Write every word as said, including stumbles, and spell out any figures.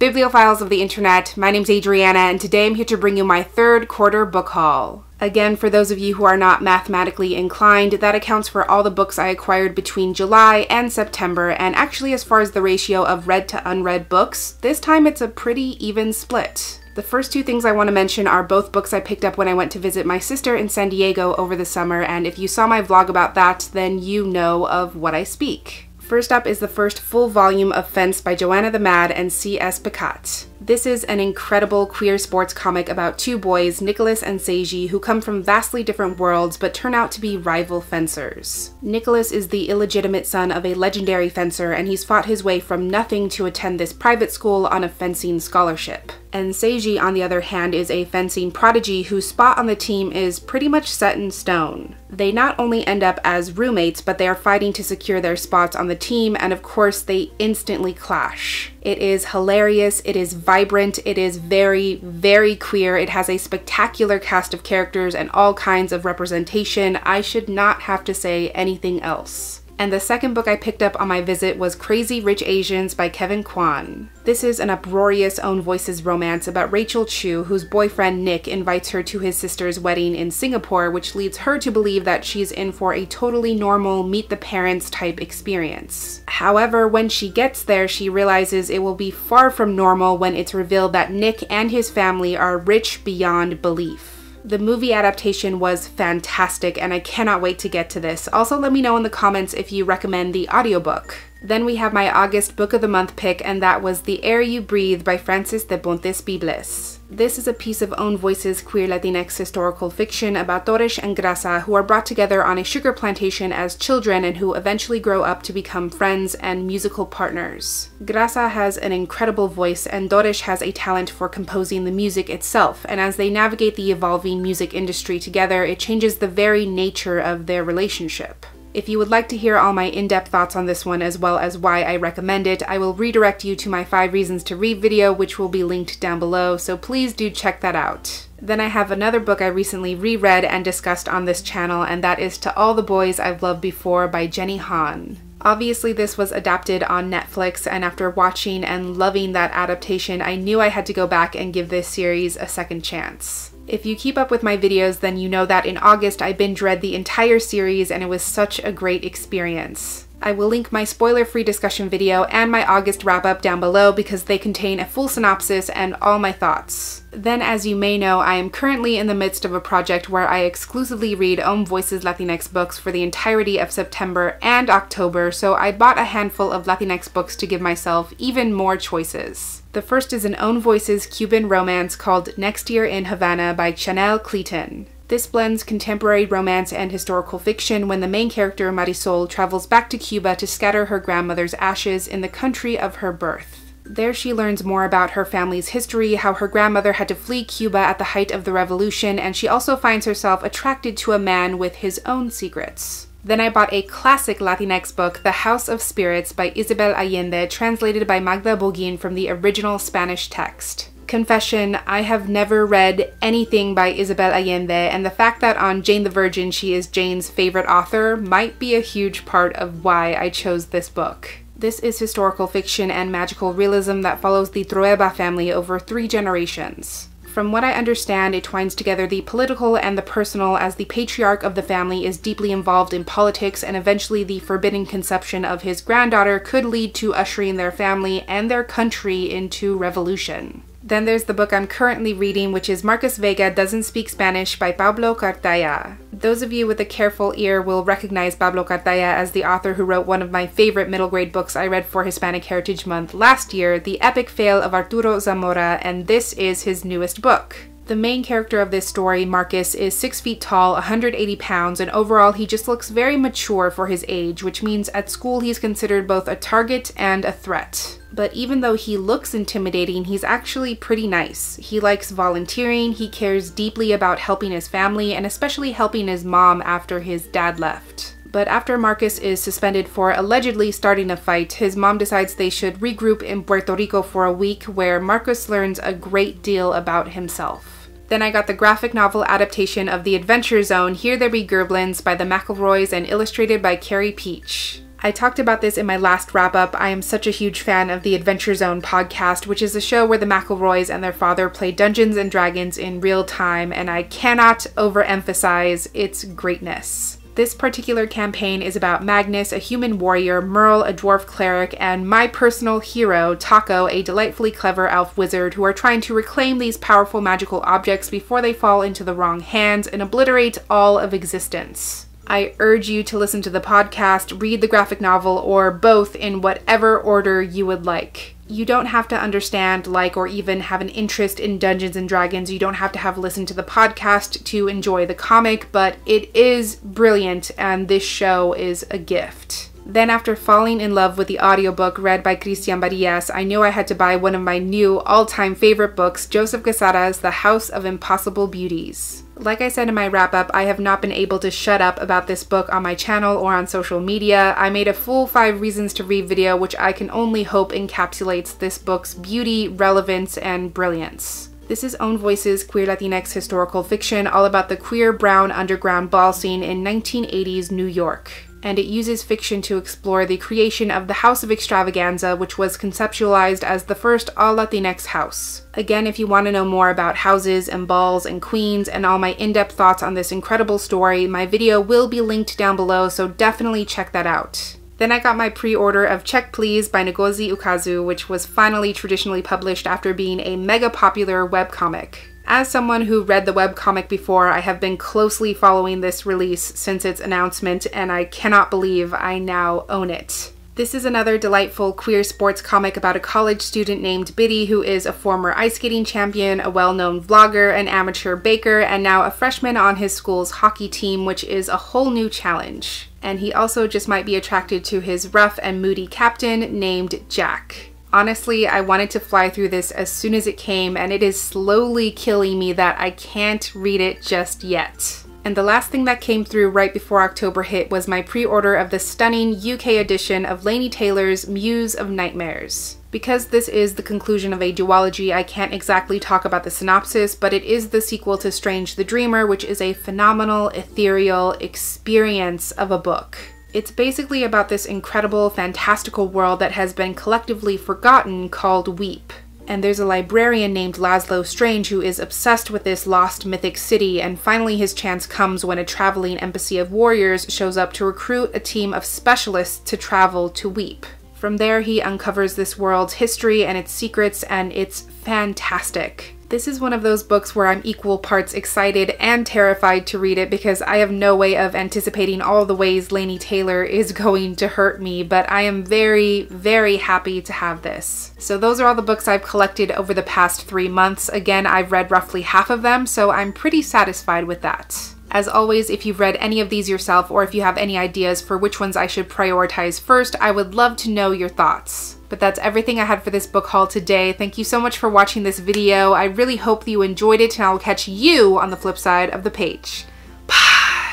Bibliophiles of the internet, my name's Adriana, and today I'm here to bring you my third quarter book haul. Again, for those of you who are not mathematically inclined, that accounts for all the books I acquired between July and September, and actually as far as the ratio of read to unread books, this time it's a pretty even split. The first two things I want to mention are both books I picked up when I went to visit my sister in San Diego over the summer, and if you saw my vlog about that, then you know of what I speak. First up is the first full volume of Fence by Joanna the Mad and C S Picotte. This is an incredible queer sports comic about two boys, Nicholas and Seiji, who come from vastly different worlds but turn out to be rival fencers. Nicholas is the illegitimate son of a legendary fencer, and he's fought his way from nothing to attend this private school on a fencing scholarship. And Seiji, on the other hand, is a fencing prodigy whose spot on the team is pretty much set in stone. They not only end up as roommates, but they are fighting to secure their spots on the team, and of course they instantly clash. It is hilarious, it is vibrant, it is very, very queer, it has a spectacular cast of characters and all kinds of representation. I should not have to say anything else. And the second book I picked up on my visit was Crazy Rich Asians by Kevin Kwan. This is an uproarious own voices romance about Rachel Chu, whose boyfriend Nick invites her to his sister's wedding in Singapore, which leads her to believe that she's in for a totally normal meet the parents type experience. However, when she gets there, she realizes it will be far from normal when it's revealed that Nick and his family are rich beyond belief. The movie adaptation was fantastic, and I cannot wait to get to this. Also, let me know in the comments if you recommend the audiobook. Then we have my August Book of the Month pick, and that was The Air You Breathe by Frances de Pontes Peebles. This is a piece of own voices queer Latinx historical fiction about Torres and Grasa, who are brought together on a sugar plantation as children and who eventually grow up to become friends and musical partners. Grasa has an incredible voice, and Torres has a talent for composing the music itself, and as they navigate the evolving music industry together, it changes the very nature of their relationship. If you would like to hear all my in-depth thoughts on this one as well as why I recommend it, I will redirect you to my five reasons to read video, which will be linked down below, so please do check that out. Then I have another book I recently reread and discussed on this channel, and that is To All the Boys I've Loved Before by Jenny Han. Obviously this was adapted on Netflix, and after watching and loving that adaptation, I knew I had to go back and give this series a second chance. If you keep up with my videos, then you know that in August I binge read the entire series, and it was such a great experience. I will link my spoiler-free discussion video and my August wrap-up down below because they contain a full synopsis and all my thoughts. Then, as you may know, I am currently in the midst of a project where I exclusively read Own Voices Latinx books for the entirety of September and October, so I bought a handful of Latinx books to give myself even more choices. The first is an Own Voices Cuban romance called Next Year in Havana by Chanel Cleeton. This blends contemporary romance and historical fiction when the main character, Marisol, travels back to Cuba to scatter her grandmother's ashes in the country of her birth. There she learns more about her family's history, how her grandmother had to flee Cuba at the height of the revolution, and she also finds herself attracted to a man with his own secrets. Then I bought a classic Latinx book, The House of Spirits by Isabel Allende, translated by Magda Bogin from the original Spanish text. Confession, I have never read anything by Isabel Allende, and the fact that on Jane the Virgin she is Jane's favorite author might be a huge part of why I chose this book. This is historical fiction and magical realism that follows the Trueba family over three generations. From what I understand, it twines together the political and the personal, as the patriarch of the family is deeply involved in politics, and eventually the forbidden conception of his granddaughter could lead to ushering their family and their country into revolution. Then there's the book I'm currently reading, which is Marcus Vega Doesn't Speak Spanish by Pablo Cartaya. Those of you with a careful ear will recognize Pablo Cartaya as the author who wrote one of my favorite middle grade books I read for Hispanic Heritage Month last year, The Epic Fail of Arturo Zamora, and this is his newest book. The main character of this story, Marcus, is six feet tall, one hundred eighty pounds, and overall he just looks very mature for his age, which means at school he's considered both a target and a threat. But even though he looks intimidating, he's actually pretty nice. He likes volunteering, he cares deeply about helping his family, and especially helping his mom after his dad left. But after Marcus is suspended for allegedly starting a fight, his mom decides they should regroup in Puerto Rico for a week, where Marcus learns a great deal about himself. Then I got the graphic novel adaptation of The Adventure Zone, Here There Be Gerblins by the McElroys and illustrated by Carrie Peach. I talked about this in my last wrap-up. I am such a huge fan of the Adventure Zone podcast, which is a show where the McElroys and their father play Dungeons and Dragons in real time, and I cannot overemphasize its greatness. This particular campaign is about Magnus, a human warrior, Merle, a dwarf cleric, and my personal hero, Taco, a delightfully clever elf wizard, who are trying to reclaim these powerful magical objects before they fall into the wrong hands and obliterate all of existence. I urge you to listen to the podcast, read the graphic novel, or both in whatever order you would like. You don't have to understand, like, or even have an interest in Dungeons and Dragons. You don't have to have listened to the podcast to enjoy the comic, but it is brilliant, and this show is a gift. Then after falling in love with the audiobook read by Christian Barillas, I knew I had to buy one of my new all-time favorite books, Joseph Cesar's The House of Impossible Beauties. Like I said in my wrap-up, I have not been able to shut up about this book on my channel or on social media. I made a full five reasons to read video, which I can only hope encapsulates this book's beauty, relevance, and brilliance. This is Own Voices, queer Latinx historical fiction, all about the queer brown underground ball scene in nineteen eighties New York. And it uses fiction to explore the creation of the House of Extravaganza, which was conceptualized as the first all-Latinx house. Again, if you want to know more about houses and balls and queens and all my in-depth thoughts on this incredible story, my video will be linked down below, so definitely check that out. Then I got my pre-order of Check, Please! By Ngozi Ukazu, which was finally traditionally published after being a mega-popular webcomic. As someone who read the webcomic before, I have been closely following this release since its announcement, and I cannot believe I now own it. This is another delightful queer sports comic about a college student named Biddy, who is a former ice skating champion, a well-known vlogger, an amateur baker, and now a freshman on his school's hockey team, which is a whole new challenge. And he also just might be attracted to his rough and moody captain named Jack. Honestly, I wanted to fly through this as soon as it came, and it is slowly killing me that I can't read it just yet. And the last thing that came through right before October hit was my pre-order of the stunning U K edition of Laini Taylor's Muse of Nightmares. Because this is the conclusion of a duology, I can't exactly talk about the synopsis, but it is the sequel to Strange the Dreamer, which is a phenomenal, ethereal experience of a book. It's basically about this incredible, fantastical world that has been collectively forgotten called Weep. And there's a librarian named Laszlo Strange who is obsessed with this lost mythic city, and finally his chance comes when a traveling embassy of warriors shows up to recruit a team of specialists to travel to Weep. From there, he uncovers this world's history and its secrets, and it's fantastic. This is one of those books where I'm equal parts excited and terrified to read it because I have no way of anticipating all the ways Laini Taylor is going to hurt me, but I am very, very happy to have this. So those are all the books I've collected over the past three months. Again, I've read roughly half of them, so I'm pretty satisfied with that. As always, if you've read any of these yourself or if you have any ideas for which ones I should prioritize first, I would love to know your thoughts. But that's everything I had for this book haul today. Thank you so much for watching this video. I really hope that you enjoyed it, and I'll catch you on the flip side of the page. Bye!